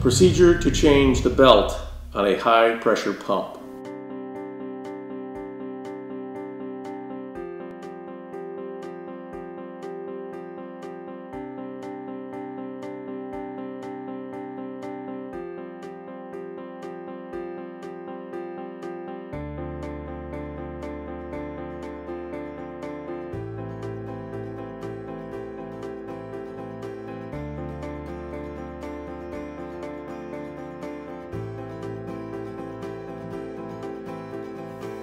Procedure to change the belt on a high pressure pump.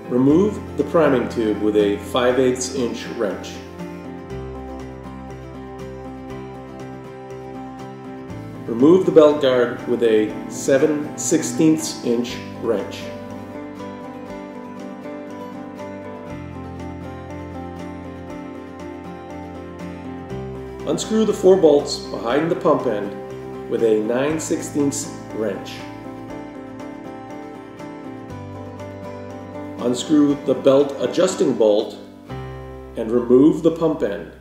Remove the priming tube with a 5/8" wrench. Remove the belt guard with a 7/16" wrench. Unscrew the 4 bolts behind the pump end with a 9/16" wrench. Unscrew the belt adjusting bolt and remove the pump end.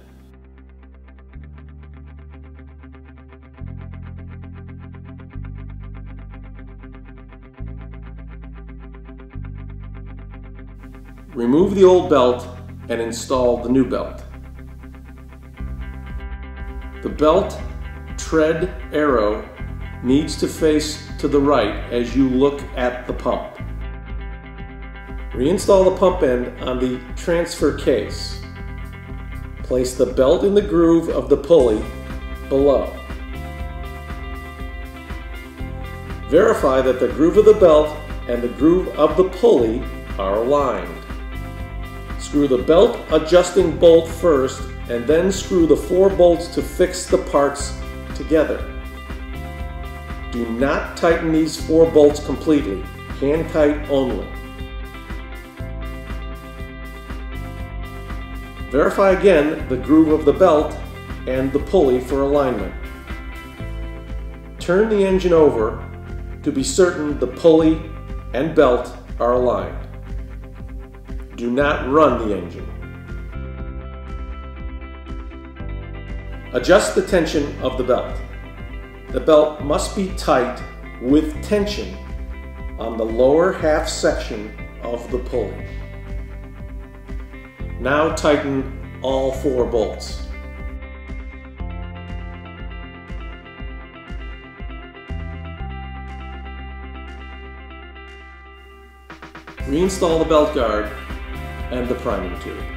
Remove the old belt and install the new belt. The belt tread arrow needs to face to the right as you look at the pump. Reinstall the pump end on the transfer case. Place the belt in the groove of the pulley below. Verify that the groove of the belt and the groove of the pulley are aligned. Screw the belt adjusting bolt first and then screw the 4 bolts to fix the parts together. Do not tighten these 4 bolts completely, hand tight only. Verify again the groove of the belt and the pulley for alignment. Turn the engine over to be certain the pulley and belt are aligned. Do not run the engine. Adjust the tension of the belt. The belt must be tight with tension on the lower half section of the pulley. Now tighten all 4 bolts. Reinstall the belt guard and the priming tube.